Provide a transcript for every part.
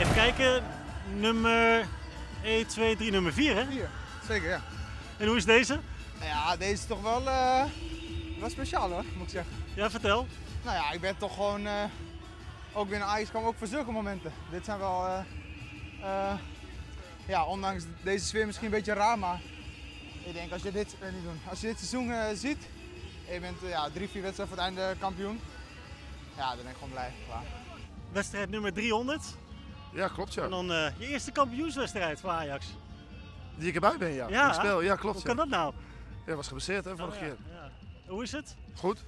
Even kijken, nummer 1, 2, 3, nummer 4 hè? 4, zeker ja. En hoe is deze? Ja, deze is toch wel, wel speciaal hoor, moet ik zeggen. Ja, vertel. Nou ja, ik ben toch gewoon, ook binnen Ajax kwam ook voor zulke momenten. Dit zijn wel, ja, ondanks deze sfeer misschien een beetje raar, maar ik denk als je dit, niet doen, als je dit seizoen ziet, je bent 3-4 wedstrijden voor het einde kampioen, ja, dan ben ik gewoon blij, klaar. Wedstrijd nummer 300. Ja, klopt ja. En dan je eerste kampioenswedstrijd voor Ajax. Die ik erbij ben, ja. Ja, ik speel. Ja klopt. Hoe kan dat nou? Ja, was geblesseerd hè, vorige keer. Ja. Hoe is het? Goed.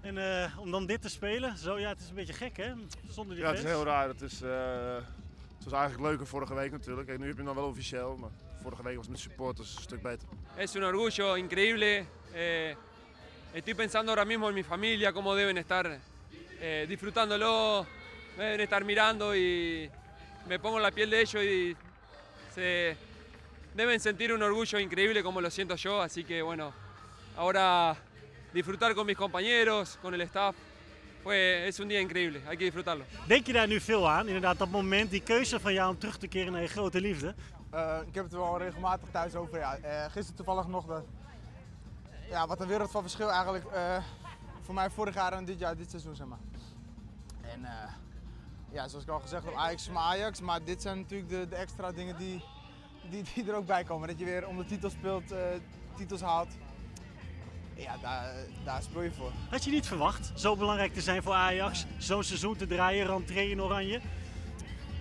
En om dan dit te spelen, zo ja, het is een beetje gek hè, zonder die fans. Ja, het is heel raar. Het was eigenlijk leuker vorige week natuurlijk. Kijk, nu heb je hem dan wel officieel, maar vorige week was het met supporters een stuk beter. Es un orgullo increíble. Estoy pensando ahora mismo en mi familia, cómo deben estar disfrutándolo. Me deben estar mirando y me pongo la piel de ellos y se deben sentir un orgullo increíble como lo siento yo, así que bueno, ahora disfrutar con mis compañeros, con el staff, pues es un día increíble, hay que disfrutarlo. Denk je daar nu veel aan? Inderdaad, dat moment, die keuze van jou om terug te keren naar je grote liefde. Ik heb het er wel regelmatig thuis over, ja. Gisteren toevallig nog dat, ja, wat een wereld van verschil eigenlijk voor mij vorig jaar en dit jaar, dit seizoen zeg maar. En, ja, zoals ik al gezegd heb, Ajax is Ajax, maar dit zijn natuurlijk de extra dingen die er ook bij komen. Dat je weer om de titel speelt, titels haalt. Ja, daar speel je voor. Had je niet verwacht zo belangrijk te zijn voor Ajax, zo'n seizoen te draaien, rentree in Oranje?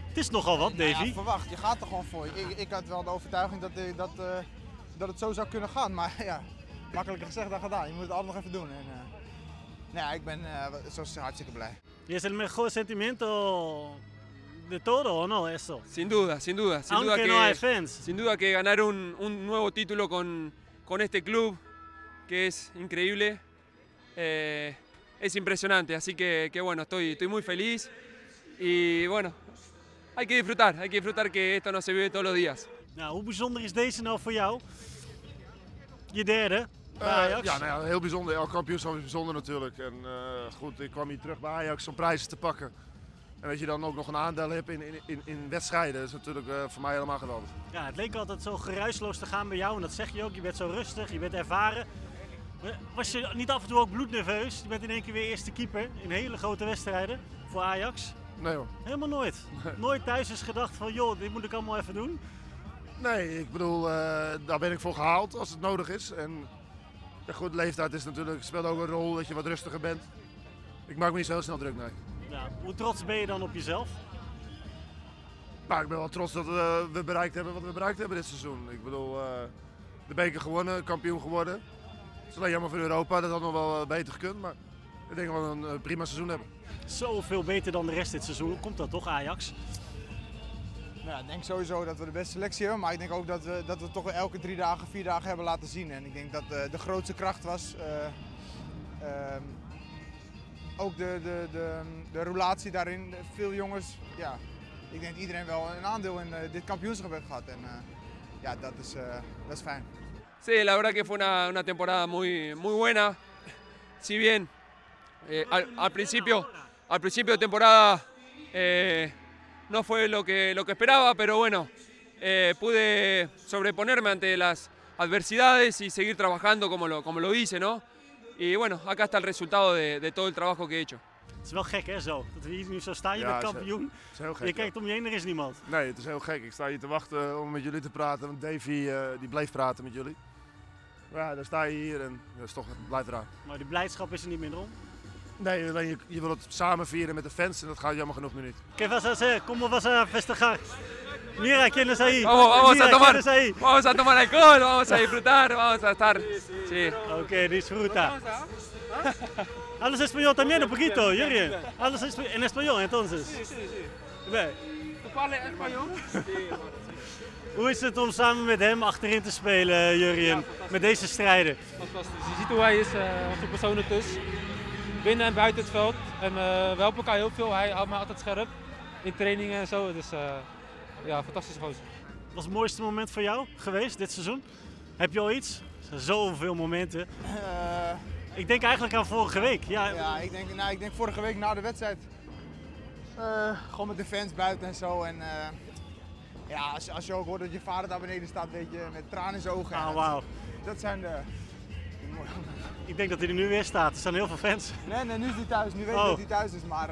Het is nogal wat, Davy. Nou ja, verwacht, je gaat er gewoon voor. Ik had wel de overtuiging dat het zo zou kunnen gaan, maar ja, makkelijker gezegd dan gedaan. Je moet het altijd nog even doen. En, nou ja, ik ben zo hartstikke blij. Y es el mejor sentimiento de todo, ¿o no? Eso. Sin duda, sin duda. Sin duda que no hay fans. Sin duda que ganar un nuevo título con este club, que es increíble, es impresionante. Así que bueno, estoy muy feliz y bueno, hay que disfrutar que esto no se vive todos los días. Nou, hoe bijzonder is deze nou voor jou? Je derde. Ja, nou ja, heel bijzonder. Elk kampioenschap is bijzonder natuurlijk. En goed, ik kwam hier terug bij Ajax om prijzen te pakken. En dat je dan ook nog een aandeel hebt in wedstrijden, dat is natuurlijk voor mij helemaal geweldig. Ja, het leek altijd zo geruisloos te gaan bij jou en dat zeg je ook. Je bent zo rustig, je bent ervaren. Was je niet af en toe ook bloednerveus? Je bent in één keer weer eerste keeper in hele grote wedstrijden voor Ajax. Nee hoor. Helemaal nooit. Nee. Nooit thuis is gedacht van joh, dit moet ik allemaal even doen. Nee, ik bedoel, daar ben ik voor gehaald als het nodig is. En... ja, goed, leeftijd is natuurlijk, speelt ook een rol dat je wat rustiger bent. Ik maak me niet zo heel snel druk, nee. Ja, hoe trots ben je dan op jezelf? Nou, ik ben wel trots dat we bereikt hebben wat we bereikt hebben dit seizoen. Ik bedoel, de beker gewonnen, kampioen geworden. Het is alleen jammer voor Europa, dat had nog wel beter gekund, maar ik denk dat we een prima seizoen hebben. Zoveel beter dan de rest dit seizoen, hoe komt dat toch Ajax? Nou, ik denk sowieso dat we de beste selectie hebben, maar ik denk ook dat we toch elke 3 dagen, 4 dagen hebben laten zien. En ik denk dat de grootste kracht was ook de roulatie daarin. Veel jongens, ja, ik denk dat iedereen wel een aandeel in dit kampioenschap heeft gehad. En ja, dat is fijn. Sí, la verdad que fue una temporada muy buena. Si bien al principio de temporada no fue lo que esperaba, pero bueno, pude sobreponerme ante las adversidades y seguir trabajando como lo hice, ¿no? Y bueno, acá está el resultado de todo el trabajo que he hecho. Het is wel gek hè zo, dat we hier nu zo staan, je bent kampioen, het is heel gek, je kijkt om je heen, er is niemand. Nee, het is heel gek. Ik sta hier te wachten om met jullie te praten, want Davy die bleef praten met jullie. Maar ja, dan sta je hier en dat is toch blijft raar. Maar de blijdschap is er niet minder om? Nee, alleen je wil het samen vieren met de fans en dat gaat jammer genoeg nu niet. ¿Qué vas a hacer? ¿Cómo vas a festejar? Mira, ¿quién es ahí? Vamos a tomar alcohol, vamos a disfrutar, vamos a estar. Sí. Okay, disfruta. ¿Hablas español también un poquito, Jurgen? ¿Hablas en español entonces? Sí, sí, sí. ¿Tú hablas español? Hoe is het om samen met hem achterin te spelen, Jurgen? Met deze strijden? Fantastisch. Je ziet hoe hij is, wat voor persoon het is. Binnen en buiten het veld. En we helpen elkaar heel veel. Hij houdt me altijd scherp in trainingen en zo. Dus ja, fantastisch gozer. Wat was het mooiste moment voor jou geweest dit seizoen? Heb je al iets? Er zijn zoveel momenten. Ik denk eigenlijk aan vorige week. Ja, ik denk vorige week na de wedstrijd. Gewoon met de fans buiten en zo. En ja, als je ook hoort dat je vader daar beneden staat, weet je, met tranen in zijn ogen. Oh, wauw. Dat zijn de... Ik denk dat hij er nu weer staat. Er staan heel veel fans. Nee, nu is hij thuis. Nu weet ik dat hij thuis is, maar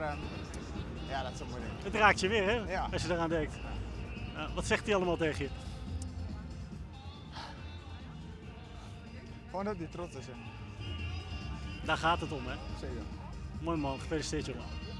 ja, dat is zo moeilijk. Het raakt je weer, hè? Ja. Als je eraan denkt. Ja. Wat zegt hij allemaal tegen je? Gewoon dat hij trots is, hè. Daar gaat het om, hè? Zeker. Mooi man, gefeliciteerd jongen.